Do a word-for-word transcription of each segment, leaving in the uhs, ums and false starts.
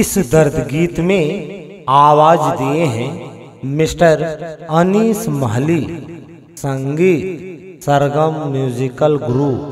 इस दर्द गीत में आवाज दिए हैं मिस्टर अनीश महली, संगीत सरगम म्यूजिकल ग्रुप।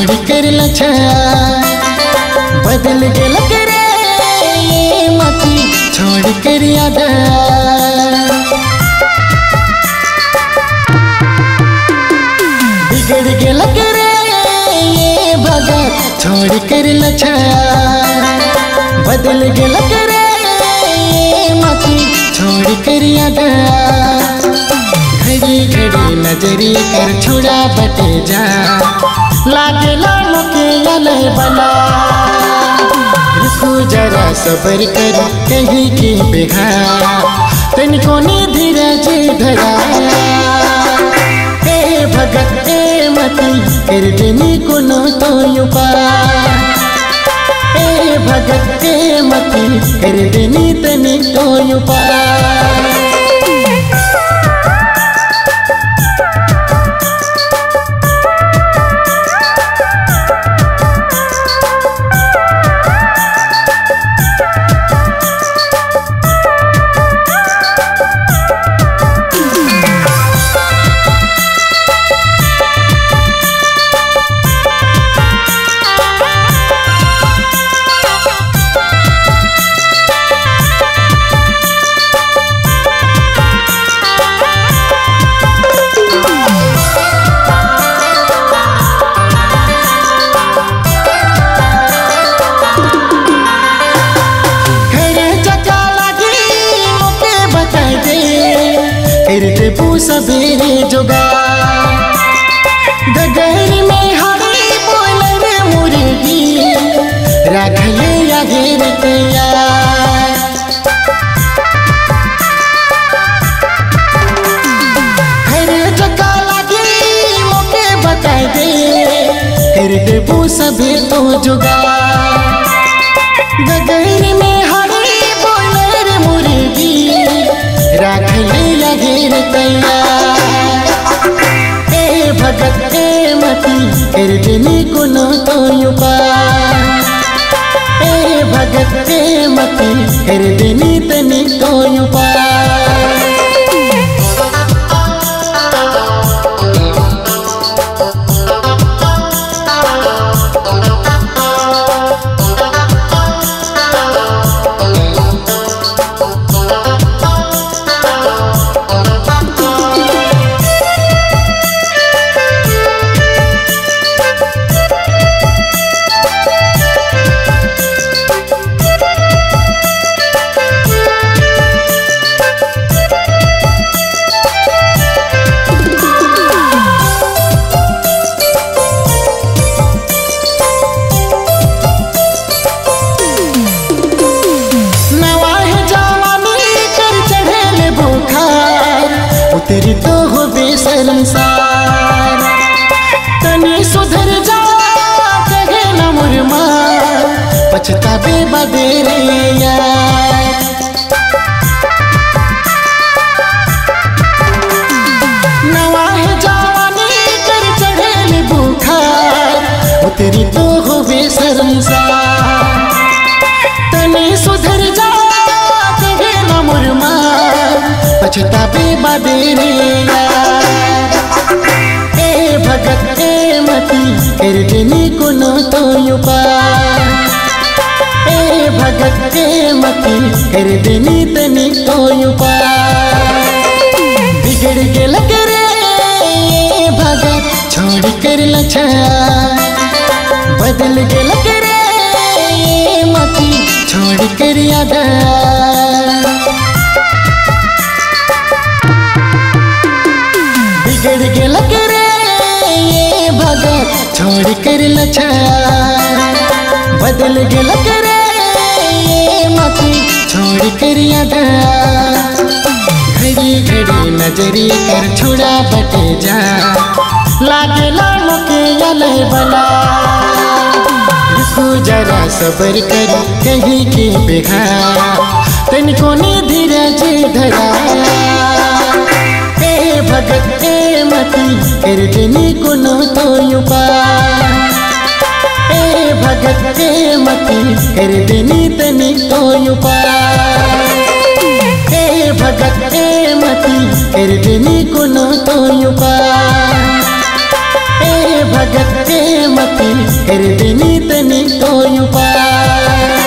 छोड़ कर लछा बदल गल करे ये मती छोड़ कर आधा बिगड़ गल करे ये भगा छोड़ कर लछा बदल गल करे ये मती छोड़ कर आधा घड़ी घड़ी नजरी कर छुड़ा बटे जा लागे लालो के नहीं बना रुकू जरा सबर कर कहीं की बेघा तनिको ने धीरज धरा हे भगत ए मती कर देनी कोनो तो उपाय हे भगत ए मती कर देनी तनी तो उपाय। सबेरे जोगा गगर में हरी बोलर मुर्गी राखले यादेर तैया हर जका लागे मोके बताए दे फिर देबू सबे तो जोगा गगर में हरी बोलर मुर्गी राखले यादेर तैया भगत ए मती कर देनी कोनो तो उपाय ए भगत ए मती कर देनी तनी तो उपाय। तेरी तो हो बेसरमसार तनी सुधर जा कहे न मुरमा पछतावे बदे रे यार नवा है जवानी कर चढ़ेल बुखार वो तेरी तो हो बेसरमसार तनी सुधर जा कहे न मुरमा पछतावे बदे रे यार ए भगत ए मती कर देनी कोनो तो उपाय ए भगत ए मती कर देनी तनी तो उपाय। बिगड़ गल करे ये भगा छोड़ कर लछा बदल गल करे ये मती छोड़ कर आधा बिगड़ के लग रहे ये भगा छोड़ कर लछा बदल के लग रहे ये माफी छोड़ कर आधा घड़ी घड़ी नजरी कर छुड़ा बटे जा लागे लामों के अलग बना जरा सबर कर कहीं के बिघा तन को धीरज धरा ए भगत ए मती कर देनी कोनो तो उपाय ए भगत ए मती कर देनी तनी तो उपाय ए भगत ए मती कर देनी कोनो तो उपाय ए भगत ए मती कर देनी तनी तो उपाय।